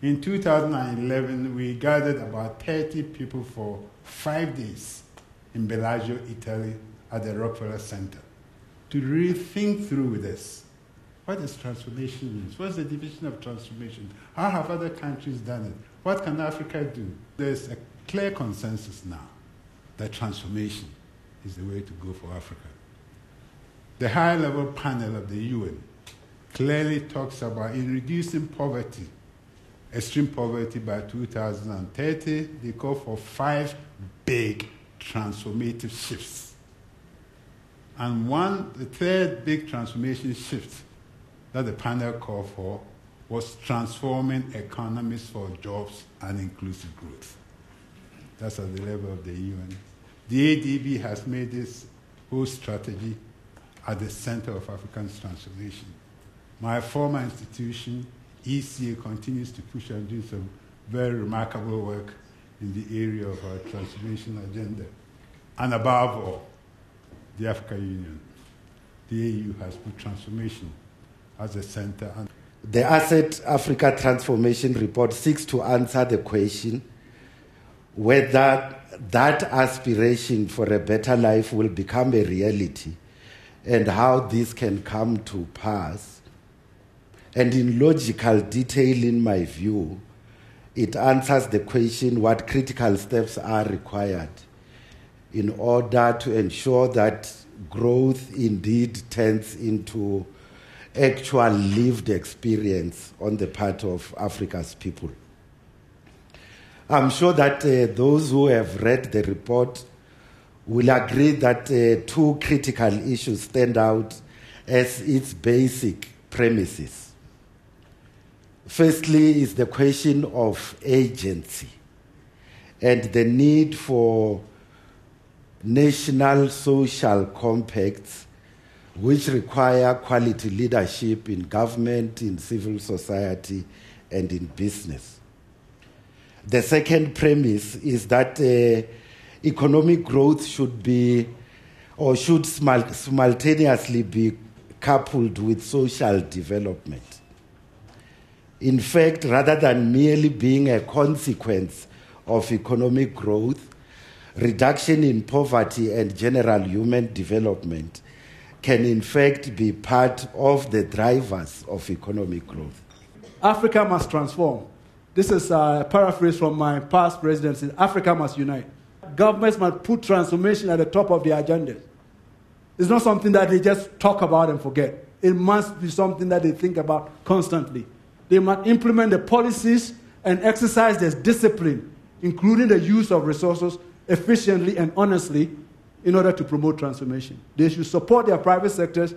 In 2011, we gathered about 30 people for 5 days in Bellagio, Italy, at the Rockefeller Center to really think through with us. What does transformation mean? What's the division of transformation? How have other countries done it? What can Africa do? There's a clear consensus now that transformation is the way to go for Africa. The high-level panel of the UN clearly talks about in reducing poverty, extreme poverty by 2030, they call for 5 big transformative shifts. And the third big transformation shift that the panel called for was transforming economies for jobs and inclusive growth. That's at the level of the UN. The ADB has made this whole strategy at the center of African transformation. My former institution, ECA, continues to push and do some very remarkable work in the area of our transformation agenda. And above all, the African Union, the AU, has put transformation as a center. The ACET Africa Transformation Report seeks to answer the question whether that aspiration for a better life will become a reality and how this can come to pass. And in logical detail, in my view, it answers the question what critical steps are required in order to ensure that growth indeed turns into actual lived experience on the part of Africa's people. I'm sure that those who have read the report will agree that 2 critical issues stand out as its basic premises. Firstly is the question of agency and the need for national social compacts which require quality leadership in government, in civil society, and in business. The second premise is that economic growth should simultaneously be coupled with social development. In fact, rather than merely being a consequence of economic growth, reduction in poverty and general human development can in fact be part of the drivers of economic growth. Africa must transform. This is a paraphrase from my past presidency. Africa must unite. Governments must put transformation at the top of their agenda. It's not something that they just talk about and forget. It must be something that they think about constantly. They must implement the policies and exercise this discipline, including the use of resources efficiently and honestly, in order to promote transformation. They should support their private sectors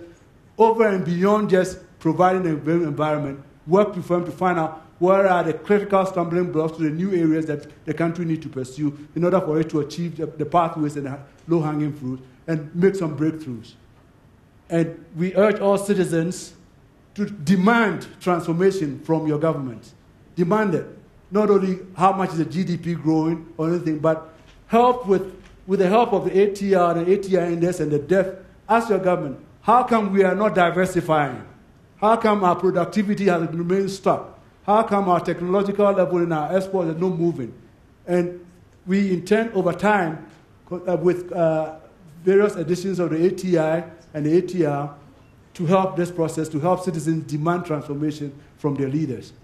over and beyond just providing an environment, work with them to find out where are the critical stumbling blocks to the new areas that the country needs to pursue in order for it to achieve the pathways and the low-hanging fruit and make some breakthroughs. And we urge all citizens to demand transformation from your government. Demand it. Not only how much is the GDP growing or anything, but help with the help of the ATR, the ATI index, and the DEF, ask your government, how come we are not diversifying? How come our productivity has remained stuck? How come our technological level in our exports is not moving? And we intend over time, with various editions of the ATI and the ATR, to help this process, to help citizens demand transformation from their leaders.